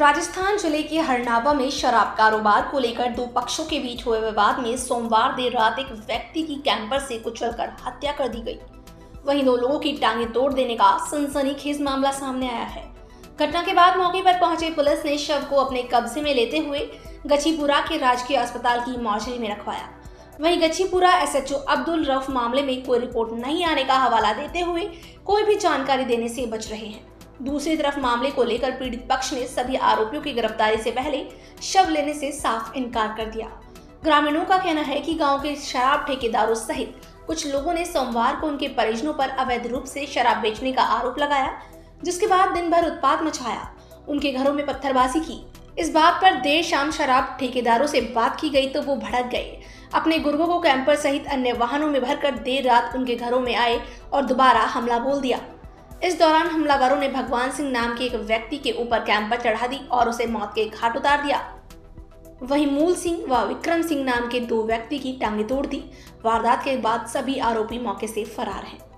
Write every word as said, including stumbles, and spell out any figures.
राजस्थान जिले के हरनावां में शराब कारोबार को लेकर दो पक्षों के बीच हुए विवाद में सोमवार देर रात एक व्यक्ति की कैंपर से कुचलकर हत्या कर दी गई। वहीं दो लोगों की टांगें तोड़ देने का सनसनीखेज मामला सामने आया है। घटना के बाद मौके पर पहुंचे पुलिस ने शव को अपने कब्जे में लेते हुए गच्छीपुरा के राजकीय अस्पताल की मॉर्चरी में रखवाया। वहीं Gachchhipura S H O Abdul Rauf मामले में कोई रिपोर्ट नहीं आने का हवाला देते हुए कोई भी जानकारी देने से बच रहे हैं। दूसरी तरफ मामले को लेकर पीड़ित पक्ष ने सभी आरोपियों की गिरफ्तारी से पहले शव लेने से साफ इनकार कर दिया। ग्रामीणों का कहना है कि गांव के शराब ठेकेदारों सहित कुछ लोगों ने सोमवार को उनके परिजनों पर अवैध रूप से शराब बेचने का आरोप लगाया, जिसके बाद दिन भर उत्पात मचाया, उनके घरों में पत्थरबाजी की। इस बात पर देर शाम शराब ठेकेदारों से बात की गई तो वो भड़क गए। अपने गुर्गों को कैंपर सहित अन्य वाहनों में भरकर देर रात उनके घरों में आए और दोबारा हमला बोल दिया। इस दौरान हमलावरों ने भगवान सिंह नाम के एक व्यक्ति के ऊपर कैंपर चढ़ा दी और उसे मौत के घाट उतार दिया। वहीं मूल सिंह व विक्रम सिंह नाम के दो व्यक्ति की टांगें तोड़ दी। वारदात के बाद सभी आरोपी मौके से फरार हैं।